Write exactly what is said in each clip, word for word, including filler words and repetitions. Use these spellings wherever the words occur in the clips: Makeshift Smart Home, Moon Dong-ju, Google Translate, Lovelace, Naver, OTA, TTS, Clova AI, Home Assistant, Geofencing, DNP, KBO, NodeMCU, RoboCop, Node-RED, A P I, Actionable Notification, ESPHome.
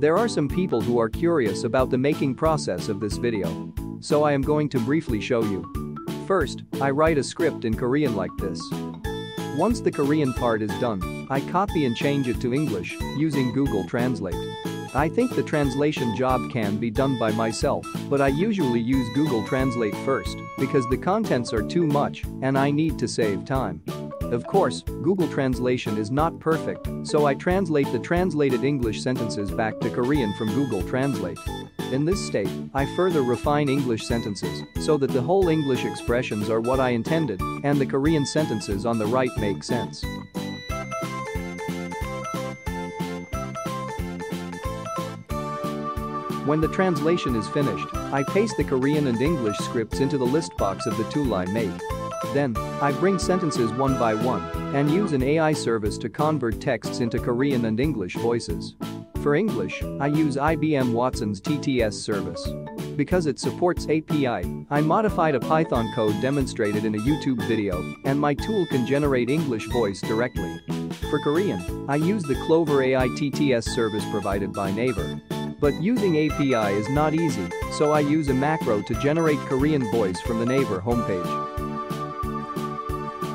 There are some people who are curious about the making process of this video. So I am going to briefly show you. First, I write a script in Korean like this. Once the Korean part is done, I copy and change it to English using Google Translate. I think the translation job can be done by myself, but I usually use Google Translate first because the contents are too much and I need to save time. Of course, Google translation is not perfect, so I translate the translated English sentences back to Korean from Google Translate. In this state, I further refine English sentences so that the whole English expressions are what I intended and the Korean sentences on the right make sense. When the translation is finished, I paste the Korean and English scripts into the list box of the tool I made. Then, I bring sentences one by one and use an A I service to convert texts into Korean and English voices. For English, I use I B M Watson's T T S service. Because it supports A P I, I modified a Python code demonstrated in a YouTube video, and my tool can generate English voice directly. For Korean, I use the Clova A I T T S service provided by Naver. But using A P I is not easy, so I use a macro to generate Korean voice from the Naver homepage.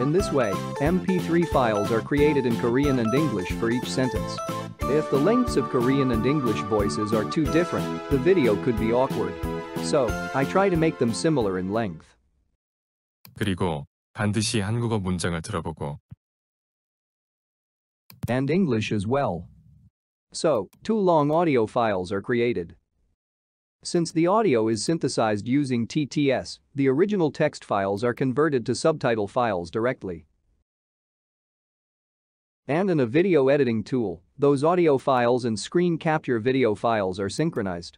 In this way, M P three files are created in Korean and English for each sentence. If the lengths of Korean and English voices are too different, the video could be awkward. So, I try to make them similar in length. 그리고 반드시 한국어 문장을 들어보고. And English as well. So, two long audio files are created. Since the audio is synthesized using T T S, the original text files are converted to subtitle files directly. And in a video editing tool, those audio files and screen capture video files are synchronized.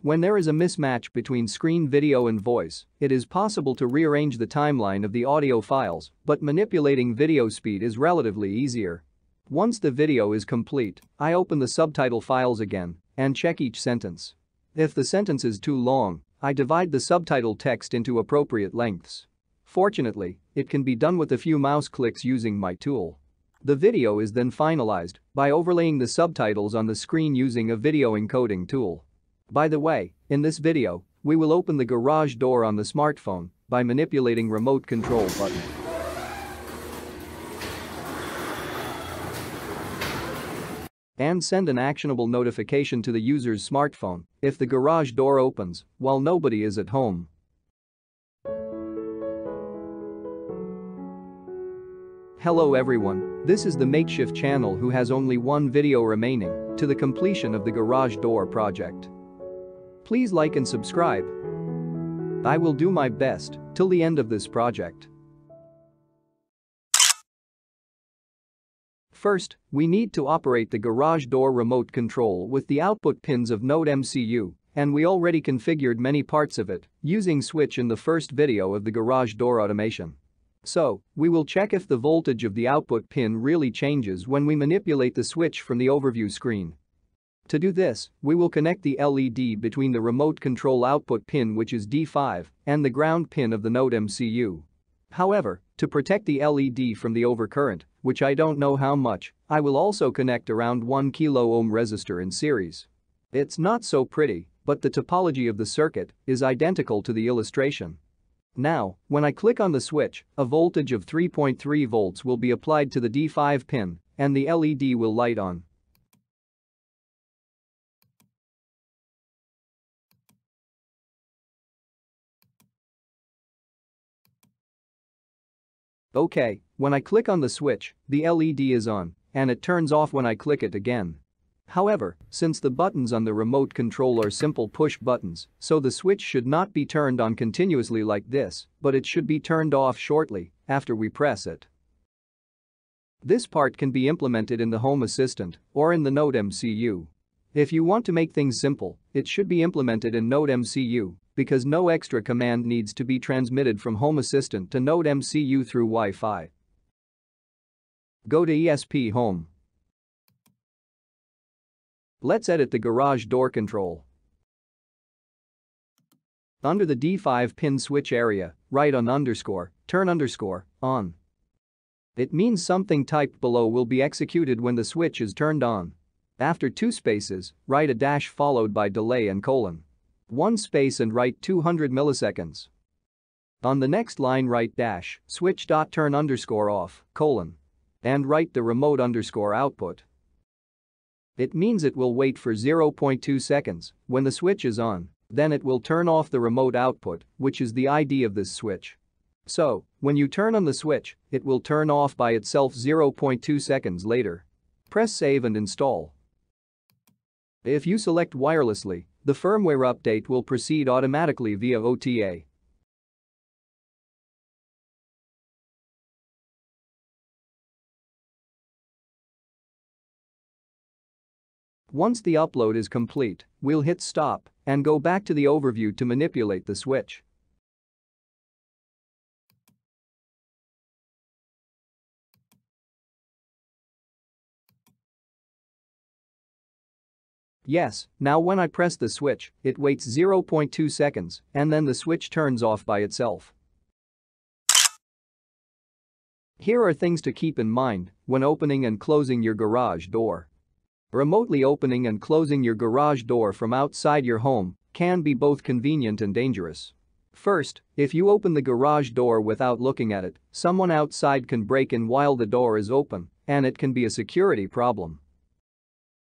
When there is a mismatch between screen video and voice, it is possible to rearrange the timeline of the audio files, but manipulating video speed is relatively easier. Once the video is complete, I open the subtitle files again and check each sentence. If the sentence is too long, I divide the subtitle text into appropriate lengths. Fortunately, it can be done with a few mouse clicks using my tool. The video is then finalized by overlaying the subtitles on the screen using a video encoding tool. By the way, in this video, we will open the garage door on the smartphone by manipulating remote control button. And send an actionable notification to the user's smartphone if the garage door opens while nobody is at home. Hello everyone, this is the Makeshift channel who has only one video remaining to the completion of the garage door project. Please like and subscribe. I will do my best till the end of this project. First, we need to operate the garage door remote control with the output pins of Node M C U, and we already configured many parts of it using switch in the first video of the garage door automation. So, we will check if the voltage of the output pin really changes when we manipulate the switch from the overview screen. To do this, we will connect the L E D between the remote control output pin, which is D five, and the ground pin of the Node M C U. However, to protect the L E D from the overcurrent, which I don't know how much, I will also connect around one kilo ohm resistor in series. It's not so pretty, but the topology of the circuit is identical to the illustration. Now, when I click on the switch, a voltage of three point three volts will be applied to the D five pin, and the L E D will light on. Okay, when I click on the switch, the L E D is on, and it turns off when I click it again. However, since the buttons on the remote control are simple push buttons, so the switch should not be turned on continuously like this, but it should be turned off shortly after we press it. This part can be implemented in the Home Assistant or in the Node M C U. If you want to make things simple, it should be implemented in Node M C U. Because no extra command needs to be transmitted from Home Assistant to Node M C U through Wi-Fi. Go to E S P Home. Let's edit the garage door control. Under the D five pin switch area, write on underscore, turn underscore, on. It means something typed below will be executed when the switch is turned on. After two spaces, write a dash followed by delay and colon. One space and write two hundred milliseconds. On the next line write dash, switch dot turn underscore off, colon. And write the remote underscore output. It means it will wait for zero point two seconds when the switch is on, then it will turn off the remote output, which is the I D of this switch. So, when you turn on the switch, it will turn off by itself zero point two seconds later. Press save and install. If you select wirelessly, the firmware update will proceed automatically via O T A. Once the upload is complete, we'll hit stop and go back to the overview to manipulate the switch. Yes, now when I press the switch, it waits zero point two seconds and then the switch turns off by itself. Here are things to keep in mind when opening and closing your garage door. Remotely opening and closing your garage door from outside your home can be both convenient and dangerous. First, if you open the garage door without looking at it, someone outside can break in while the door is open, and it can be a security problem.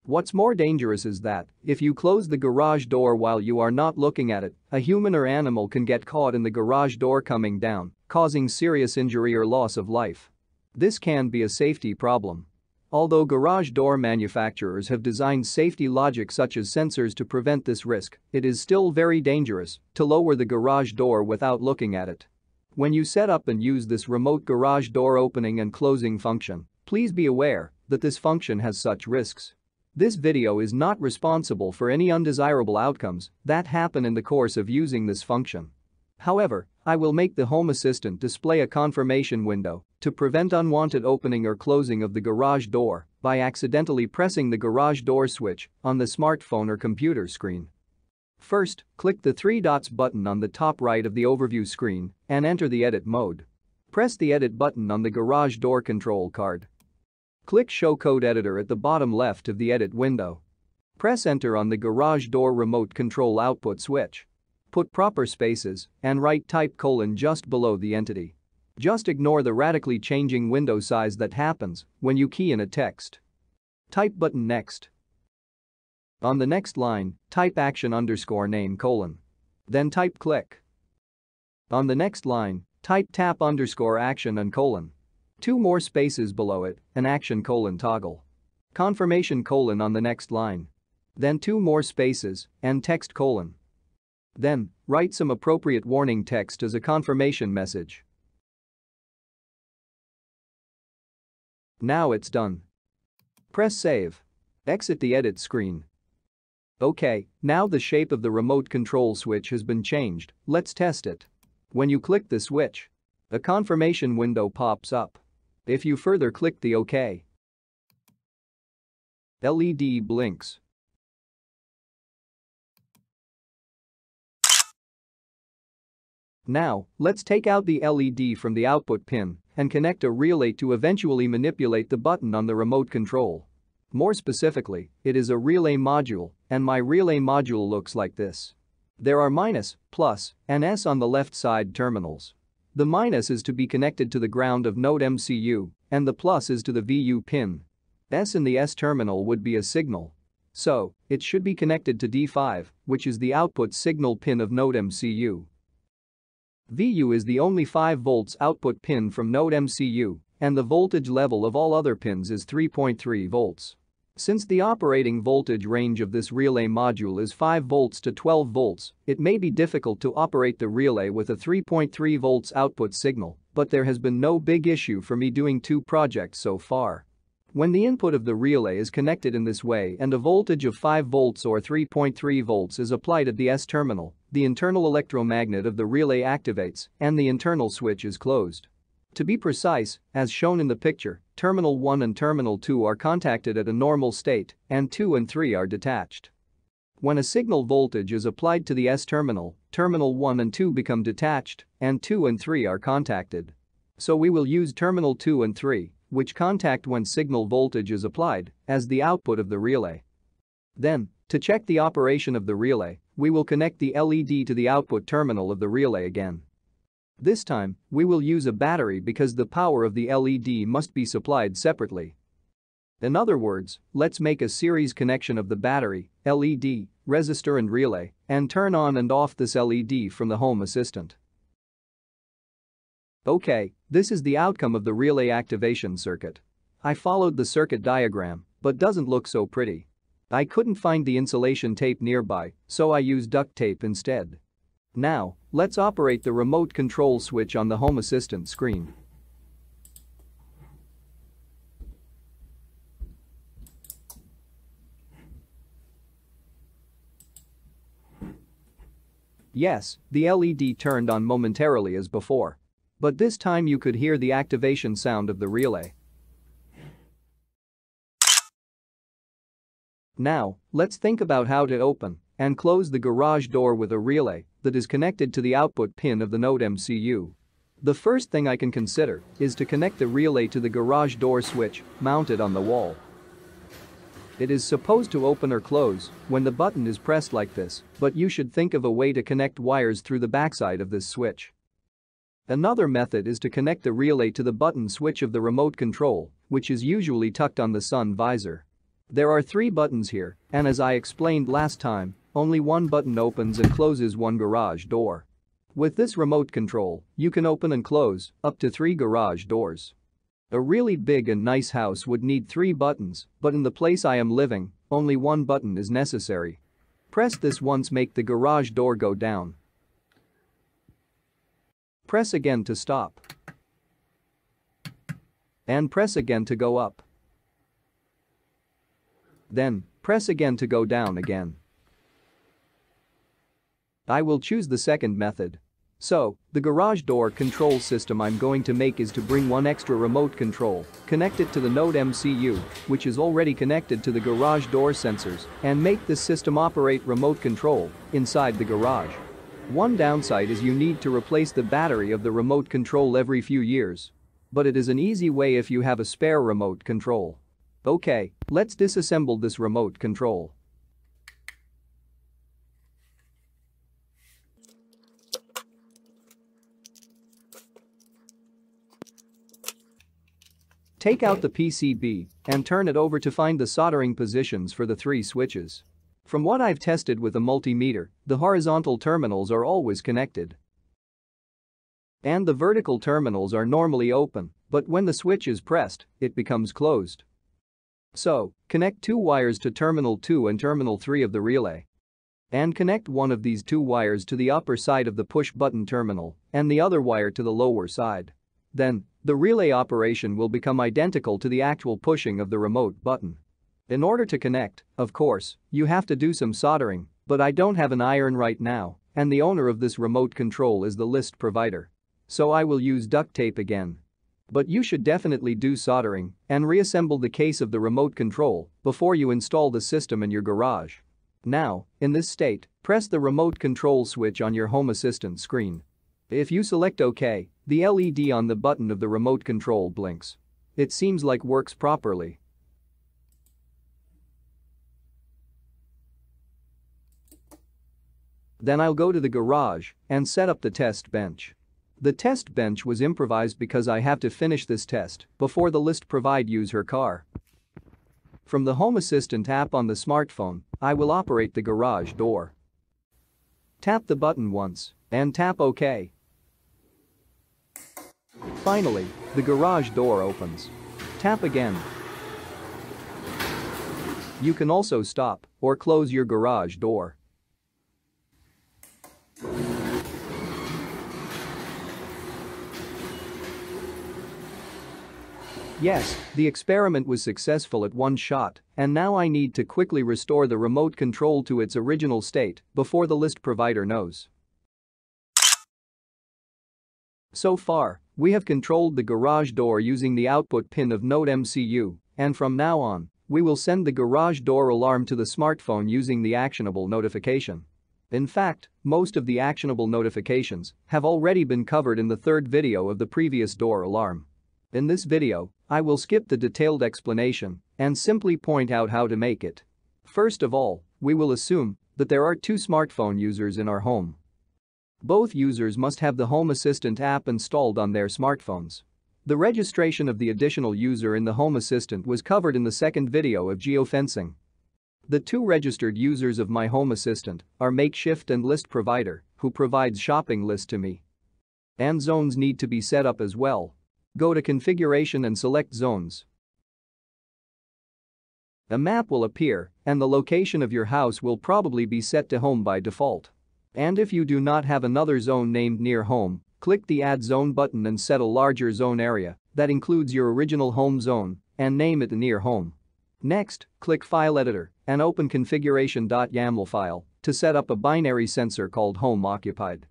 What's more dangerous is that, if you close the garage door while you are not looking at it, a human or animal can get caught in the garage door coming down, causing serious injury or loss of life. This can be a safety problem. Although garage door manufacturers have designed safety logic such as sensors to prevent this risk, it is still very dangerous to lower the garage door without looking at it. When you set up and use this remote garage door opening and closing function, please be aware that this function has such risks. This video is not responsible for any undesirable outcomes that happen in the course of using this function. However, I will make the Home Assistant display a confirmation window to prevent unwanted opening or closing of the garage door by accidentally pressing the garage door switch on the smartphone or computer screen. First, click the three dots button on the top right of the overview screen and enter the edit mode. Press the edit button on the garage door control card. Click Show Code Editor at the bottom left of the edit window. Press Enter on the garage door remote control output switch. Put proper spaces and write type colon just below the entity. Just ignore the radically changing window size that happens when you key in a text. Type button next. On the next line, type action underscore name colon. Then type click. On the next line, type tap underscore action and colon. Two more spaces below it, an action colon toggle. Confirmation colon on the next line. Then two more spaces, and text colon. Then, write some appropriate warning text as a confirmation message. Now it's done. Press save. Exit the edit screen. Okay, now the shape of the remote control switch has been changed, let's test it. When you click the switch, a confirmation window pops up. If you further click the OK, L E D blinks. Now, let's take out the L E D from the output pin and connect a relay to eventually manipulate the button on the remote control. More specifically, it is a relay module, and my relay module looks like this. There are minus, plus, and S on the left side terminals. The minus is to be connected to the ground of Node M C U, and the plus is to the V U pin. S in the S terminal would be a signal. So, it should be connected to D five, which is the output signal pin of Node M C U. V U is the only five volts output pin from Node M C U, and the voltage level of all other pins is three point three volts. Since the operating voltage range of this relay module is five volts to twelve volts, it may be difficult to operate the relay with a three point three volts output signal, but there has been no big issue for me doing two projects so far. When the input of the relay is connected in this way and a voltage of five volts or three point three volts is applied at the S terminal, the internal electromagnet of the relay activates and the internal switch is closed. To be precise, as shown in the picture, terminal one and terminal two are contacted at a normal state, and two and three are detached. When a signal voltage is applied to the S terminal, terminal one and two become detached, and two and three are contacted. So we will use terminal two and three which contact when signal voltage is applied, as the output of the relay. Then, to check the operation of the relay, we will connect the L E D to the output terminal of the relay again. This time, we will use a battery because the power of the L E D must be supplied separately. In other words, let's make a series connection of the battery, L E D, resistor and relay, and turn on and off this L E D from the Home Assistant. Okay, this is the outcome of the relay activation circuit. I followed the circuit diagram, but doesn't look so pretty. I couldn't find the insulation tape nearby, so I used duct tape instead. Now, let's operate the remote control switch on the Home Assistant screen. Yes, the L E D turned on momentarily as before. But this time you could hear the activation sound of the relay. Now, let's think about how to open and close the garage door with a relay that is connected to the output pin of the Node M C U. The first thing I can consider is to connect the relay to the garage door switch mounted on the wall. It is supposed to open or close when the button is pressed like this, but you should think of a way to connect wires through the backside of this switch. Another method is to connect the relay to the button switch of the remote control, which is usually tucked on the sun visor. There are three buttons here, and as I explained last time, only one button opens and closes one garage door. With this remote control, you can open and close up to three garage doors. A really big and nice house would need three buttons, but in the place I am living, only one button is necessary. Press this once to make the garage door go down. Press again to stop. And press again to go up. Then, press again to go down again. I will choose the second method. So, the garage door control system I'm going to make is to bring one extra remote control, connect it to the Node M C U, which is already connected to the garage door sensors, and make this system operate remote control inside the garage. One downside is you need to replace the battery of the remote control every few years. But it is an easy way if you have a spare remote control. Okay, let's disassemble this remote control. Take out the P C B and turn it over to find the soldering positions for the three switches. From what I've tested with a multimeter, the horizontal terminals are always connected. And the vertical terminals are normally open, but when the switch is pressed, it becomes closed. So, connect two wires to terminal two and terminal three of the relay. And connect one of these two wires to the upper side of the push button terminal and the other wire to the lower side. Then, the relay operation will become identical to the actual pushing of the remote button. In order to connect, of course, you have to do some soldering, but I don't have an iron right now, and the owner of this remote control is the list provider. So I will use duct tape again. But you should definitely do soldering and reassemble the case of the remote control before you install the system in your garage. Now, in this state, press the remote control switch on your Home Assistant screen. If you select OK, the L E D on the button of the remote control blinks. It seems like works properly. Then I'll go to the garage and set up the test bench. The test bench was improvised because I have to finish this test before the list provide uses her car. From the Home Assistant app on the smartphone, I will operate the garage door. Tap the button once and tap OK. Finally, the garage door opens. Tap again. You can also stop or close your garage door. Yes, the experiment was successful at one shot, and now I need to quickly restore the remote control to its original state before the list provider knows. So far, we have controlled the garage door using the output pin of Node M C U, and from now on, we will send the garage door alarm to the smartphone using the actionable notification. In fact, most of the actionable notifications have already been covered in the third video of the previous door alarm. In this video, I will skip the detailed explanation and simply point out how to make it. First of all, we will assume that there are two smartphone users in our home. Both users must have the Home Assistant app installed on their smartphones. The registration of the additional user in the Home Assistant was covered in the second video of Geofencing. The two registered users of my Home Assistant are Makeshift and List Provider, who provides shopping lists to me. And zones need to be set up as well. Go to Configuration and select Zones. A map will appear, and the location of your house will probably be set to Home by default. And if you do not have another zone named near home, click the Add Zone button and set a larger zone area that includes your original home zone and name it Near Home. Next, click File Editor and open configuration.yaml file to set up a binary sensor called Home Occupied.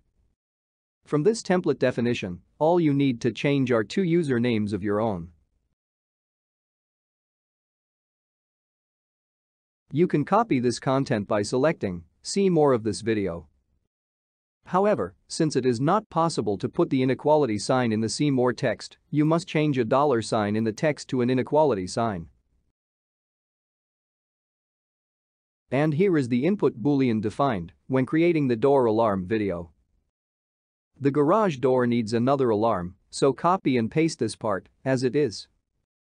From this template definition, all you need to change are two usernames of your own. You can copy this content by selecting See More of this video. However, since it is not possible to put the inequality sign in the See More text, you must change a dollar sign in the text to an inequality sign. And here is the input Boolean defined when creating the door alarm video. The garage door needs another alarm, so copy and paste this part as it is.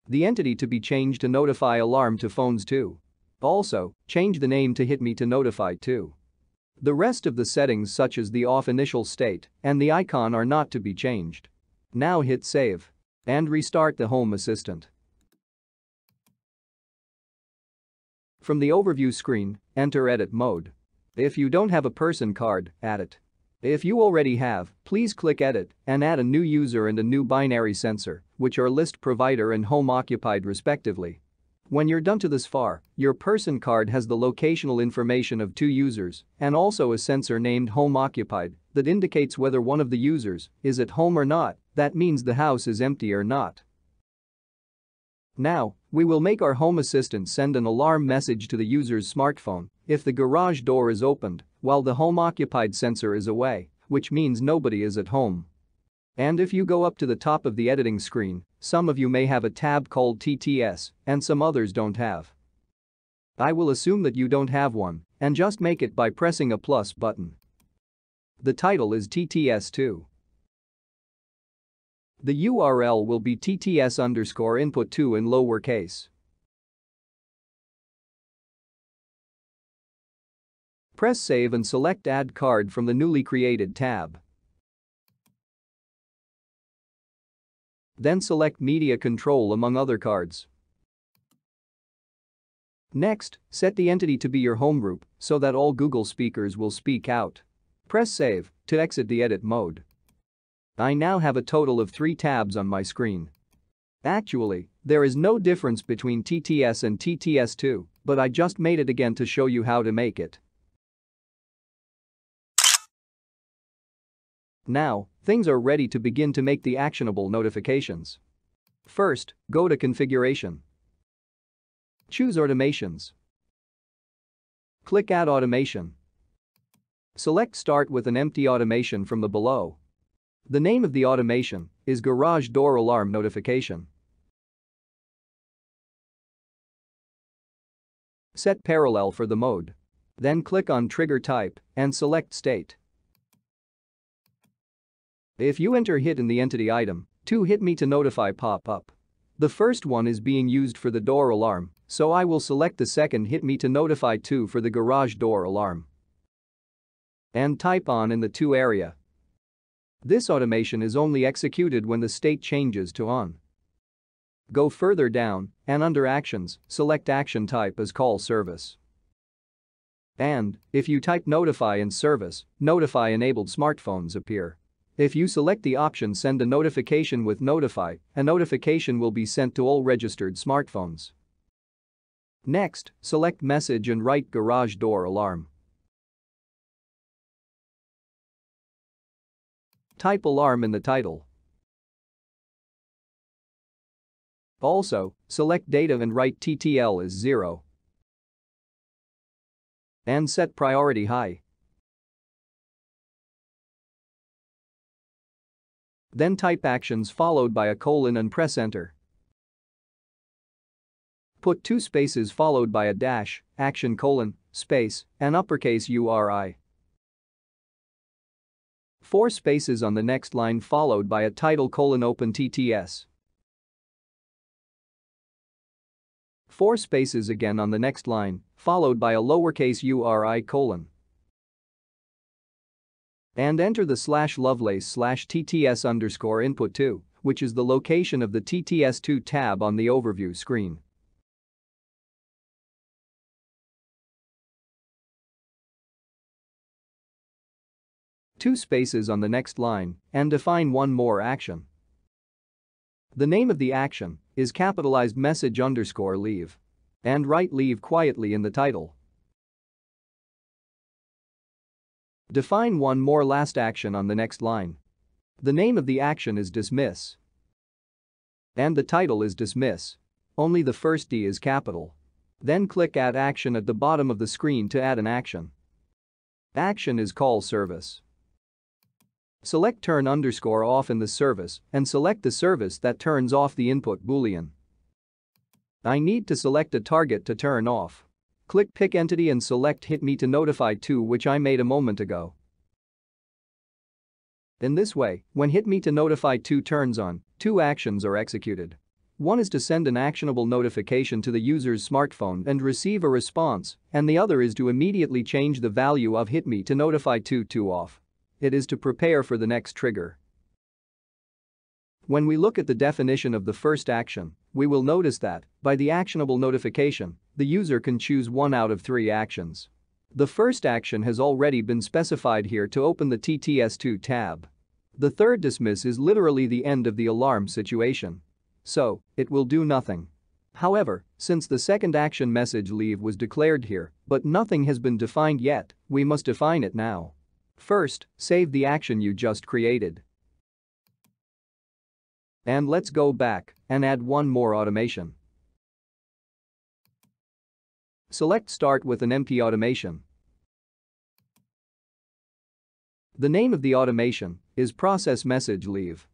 The entity to be changed to Notify Alarm to Phones too. Also, change the name to Hit Me to Notify too. The rest of the settings, such as the off initial state and the icon, are not to be changed. Now hit Save and restart the Home Assistant. From the overview screen, enter edit mode. If you don't have a person card, add it. If you already have, please click edit and add a new user and a new binary sensor, which are List Provider and Home Occupied respectively. When you're done to this far, your person card has the locational information of two users and also a sensor named Home Occupied that indicates whether one of the users is at home or not. That means the house is empty or not. Now, we will make our Home Assistant send an alarm message to the user's smartphone if the garage door is opened while the Home Occupied sensor is away, which means nobody is at home. And if you go up to the top of the editing screen, some of you may have a tab called T T S and some others don't have. I will assume that you don't have one and just make it by pressing a plus button. The title is T T S two. The U R L will be tts underscore input two in lowercase. Press Save and select Add Card from the newly created tab. Then select Media Control among other cards. Next, set the entity to be your home group so that all Google speakers will speak out. Press Save to exit the edit mode. I now have a total of three tabs on my screen. Actually, there is no difference between T T S and T T S two, but I just made it again to show you how to make it. Now, things are ready to begin to make the actionable notifications. First, go to Configuration. Choose Automations. Click Add Automation. Select Start with an empty automation from the below. The name of the automation is Garage Door Alarm Notification. Set Parallel for the mode. Then click on Trigger Type and select State. If you enter hit in the entity item, two Hit Me to Notify pop up. The first one is being used for the door alarm, so I will select the second Hit Me to Notify two for the garage door alarm. And type on in the two area. This automation is only executed when the state changes to on. Go further down, and under Actions, select Action Type as Call Service. And, if you type Notify in Service, Notify-enabled smartphones appear. If you select the option Send a Notification with Notify, a notification will be sent to all registered smartphones. Next, select Message and write Garage Door Alarm. Type alarm in the title. Also, select data and write T T L is zero. And set priority high. Then type actions followed by a colon and press enter. Put two spaces followed by a dash, action colon, space, and uppercase U R I. Four spaces on the next line followed by a title colon open T T S. Four spaces again on the next line, followed by a lowercase U R I colon. And enter the slash Lovelace slash T T S underscore input two, which is the location of the T T S two tab on the overview screen. Two spaces on the next line and define one more action. The name of the action is capitalized message underscore leave. And write leave quietly in the title. Define one more last action on the next line. The name of the action is dismiss. And the title is dismiss. Only the first D is capital. Then click add action at the bottom of the screen to add an action. Action is call service. Select turn underscore off in the service and select the service that turns off the input boolean. I need to select a target to turn off. Click pick entity and select hit me to notify to, which I made a moment ago. In this way, when hit me to notify to turns on, two actions are executed. One is to send an actionable notification to the user's smartphone and receive a response, and the other is to immediately change the value of hit me to notify to to off. It is to prepare for the next trigger. When we look at the definition of the first action, we will notice that, by the actionable notification, the user can choose one out of three actions. The first action has already been specified here to open the T T S two tab. The third dismiss is literally the end of the alarm situation. So, it will do nothing. However, since the second action message leave was declared here, but nothing has been defined yet, we must define it now. First, save the action you just created. And let's go back and add one more automation. Select Start with an empty automation. The name of the automation is Process Message Leave.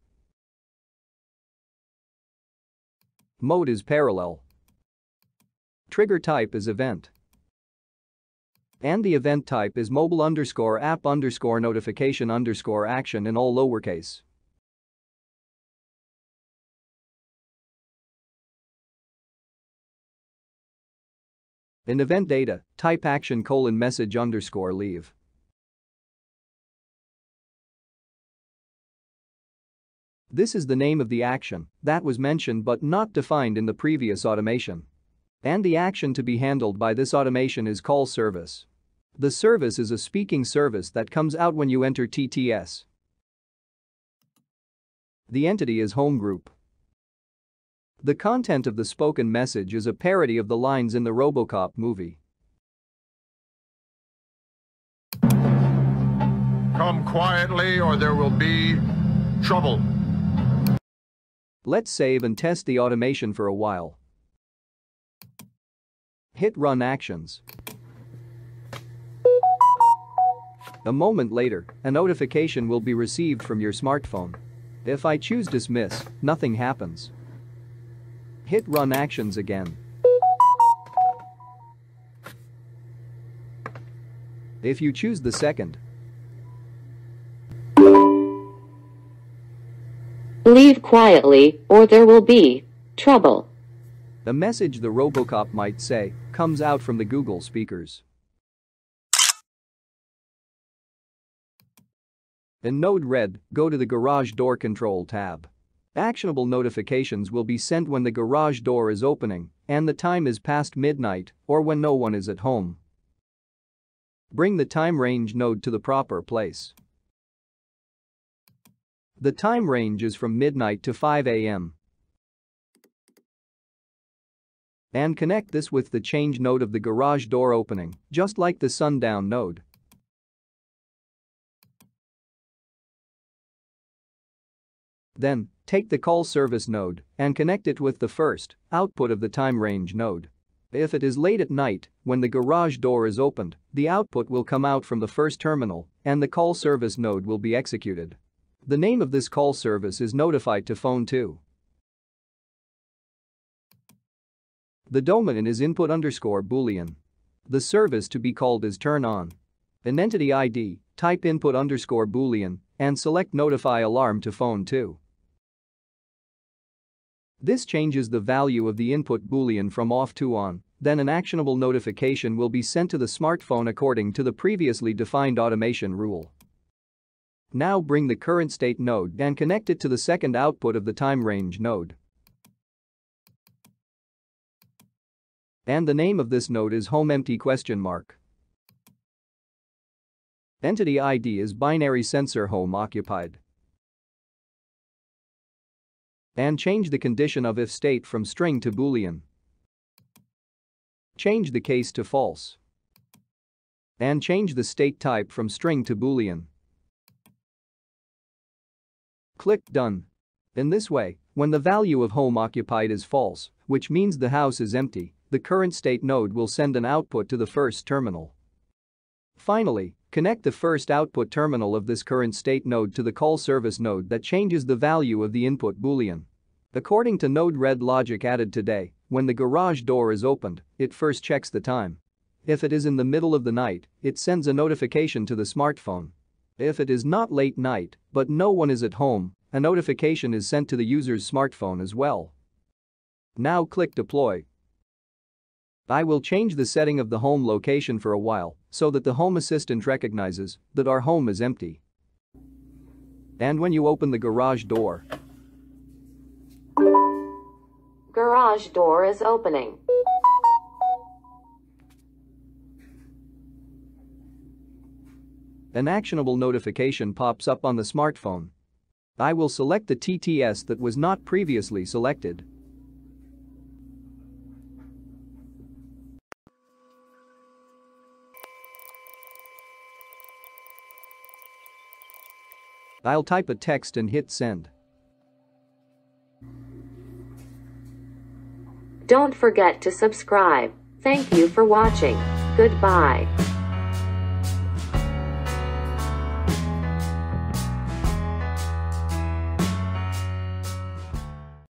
Mode is Parallel. Trigger type is Event. And the event type is mobile underscore app underscore notification underscore action in all lowercase. In event data, type action colon message underscore leave. This is the name of the action that was mentioned but not defined in the previous automation. And the action to be handled by this automation is call service. The service is a speaking service that comes out when you enter T T S. The entity is home group. The content of the spoken message is a parody of the lines in the RoboCop movie. Come quietly or there will be trouble. Let's save and test the automation for a while. Hit Run Actions. A moment later, a notification will be received from your smartphone. If I choose dismiss, nothing happens. Hit Run Actions again. If you choose the second, leave quietly or there will be trouble. The message the RoboCop might say comes out from the Google speakers. In Node-RED, go to the Garage Door Control tab. Actionable notifications will be sent when the garage door is opening and the time is past midnight or when no one is at home. Bring the time range node to the proper place. The time range is from midnight to five A M And connect this with the change node of the garage door opening, just like the sundown node. Then, take the call service node and connect it with the first output of the time range node. If it is late at night, when the garage door is opened, the output will come out from the first terminal and the call service node will be executed. The name of this call service is notified to phone two. The domain is input underscore boolean. The service to be called is turn on. An entity I D, type input underscore boolean, and select notify alarm to phone two. This changes the value of the input boolean from off to on, then an actionable notification will be sent to the smartphone according to the previously defined automation rule. Now bring the current state node and connect it to the second output of the time range node. And the name of this node is home empty question mark. Entity I D is binary sensor home occupied. And change the condition of if state from string to boolean. Change the case to false. And change the state type from string to boolean. Click done. In this way, when the value of home occupied is false, which means the house is empty, the current state node will send an output to the first terminal. Finally, connect the first output terminal of this current state node to the call service node that changes the value of the input boolean. According to Node-RED logic added today, when the garage door is opened, it first checks the time. If it is in the middle of the night, it sends a notification to the smartphone. If it is not late night, but no one is at home, a notification is sent to the user's smartphone as well. Now click deploy. I will change the setting of the home location for a while so that the Home Assistant recognizes that our home is empty. And when you open the garage door, garage door is opening. An actionable notification pops up on the smartphone. I will select the T T S that was not previously selected. I'll type a text and hit send. Don't forget to subscribe. Thank you for watching. Goodbye.